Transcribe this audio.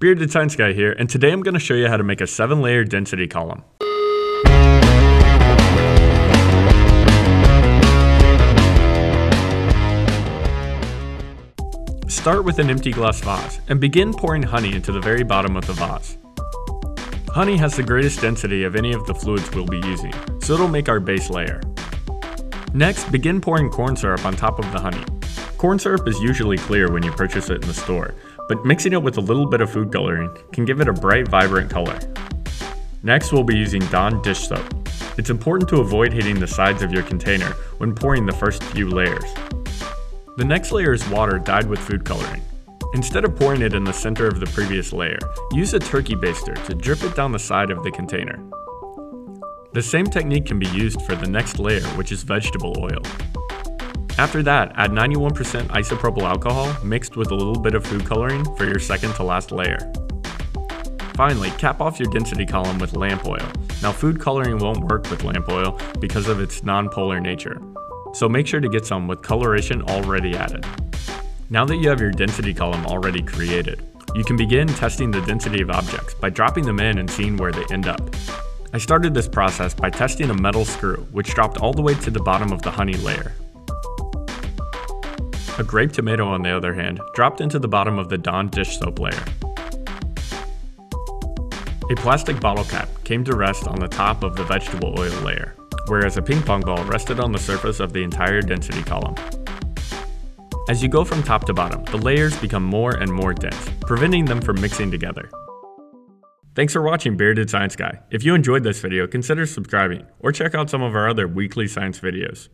Bearded Science Guy here, and today I'm going to show you how to make a 7-layer density column. Start with an empty glass vase, and begin pouring honey into the very bottom of the vase. Honey has the greatest density of any of the fluids we'll be using, so it'll make our base layer. Next, begin pouring corn syrup on top of the honey. Corn syrup is usually clear when you purchase it in the store, but mixing it with a little bit of food coloring can give it a bright, vibrant color. Next, we'll be using Dawn dish soap. It's important to avoid hitting the sides of your container when pouring the first few layers. The next layer is water dyed with food coloring. Instead of pouring it in the center of the previous layer, use a turkey baster to drip it down the side of the container. The same technique can be used for the next layer, which is vegetable oil. After that, add 91% isopropyl alcohol mixed with a little bit of food coloring for your second to last layer. Finally, cap off your density column with lamp oil. Now, food coloring won't work with lamp oil because of its non-polar nature, so make sure to get some with coloration already added. Now that you have your density column already created, you can begin testing the density of objects by dropping them in and seeing where they end up. I started this process by testing a metal screw, which dropped all the way to the bottom of the honey layer. A grape tomato, on the other hand, dropped into the bottom of the Dawn dish soap layer. A plastic bottle cap came to rest on the top of the vegetable oil layer, whereas a ping pong ball rested on the surface of the entire density column. As you go from top to bottom, the layers become more and more dense, preventing them from mixing together. Thanks for watching Bearded Science Guy. If you enjoyed this video, consider subscribing or check out some of our other weekly science videos.